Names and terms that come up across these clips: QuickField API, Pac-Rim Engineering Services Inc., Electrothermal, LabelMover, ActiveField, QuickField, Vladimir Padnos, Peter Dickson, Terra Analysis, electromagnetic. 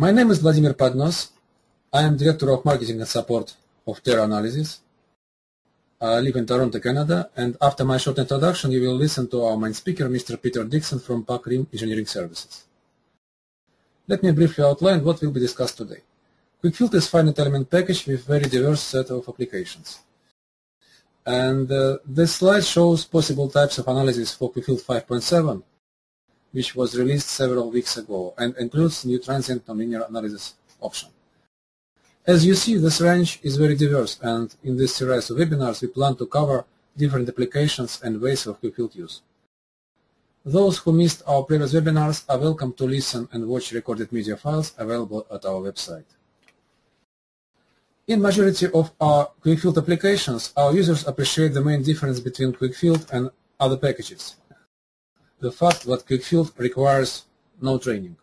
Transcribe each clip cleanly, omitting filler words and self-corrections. My name is Vladimir Padnos. I am Director of Marketing and Support of Terra Analysis. I live in Toronto, Canada, and after my short introduction, you will listen to our main speaker, Mr. Peter Dickson from Pac-Rim Engineering Services. Let me briefly outline what will be discussed today. QuickField is a finite element package with a very diverse set of applications. And this slide shows possible types of analysis for QuickField 5.7, which was released several weeks ago, and includes new transient nonlinear analysis option. As you see, this range is very diverse, and in this series of webinars we plan to cover different applications and ways of QuickField use. Those who missed our previous webinars are welcome to listen and watch recorded media files available at our website. In majority of our QuickField applications, our users appreciate the main difference between QuickField and other packages: the fact that QuickField requires no training.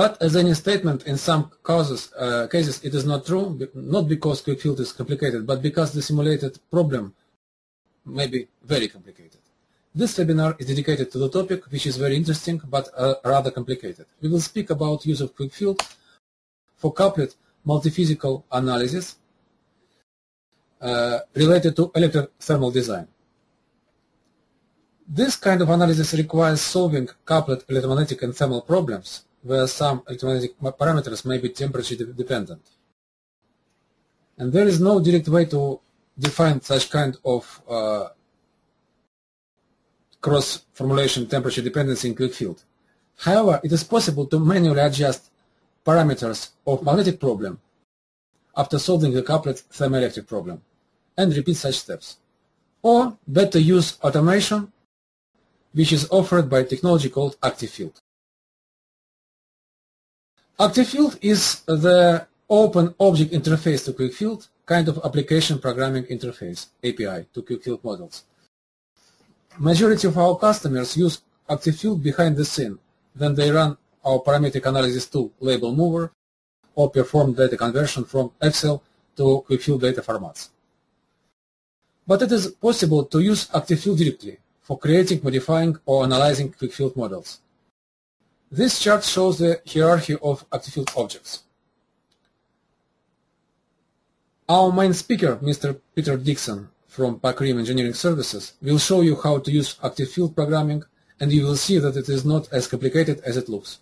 But as any statement, in some cases it is not true, not because QuickField is complicated, but because the simulated problem may be very complicated. This webinar is dedicated to the topic, which is very interesting, but rather complicated. We will speak about use of QuickField for coupled multiphysical analysis related to electrothermal design. This kind of analysis requires solving coupled electromagnetic and thermal problems, where some electromagnetic parameters may be temperature dependent. And there is no direct way to define such kind of cross-formulation temperature dependency in QuickField. However, it is possible to manually adjust parameters of magnetic problem after solving the coupled thermoelectric problem and repeat such steps. Or better use automation, which is offered by technology called ActiveField. ActiveField is the open object interface to QuickField, kind of application programming interface, API, to QuickField models. Majority of our customers use ActiveField behind the scene. Then they run our parametric analysis tool, LabelMover, or perform data conversion from Excel to QuickField data formats. But it is possible to use ActiveField directly for creating, modifying, or analyzing QuickField models. This chart shows the hierarchy of ActiveField objects. Our main speaker, Mr. Peter Dickson from Pac-Rim Engineering Services, will show you how to use ActiveField programming, and you will see that it is not as complicated as it looks.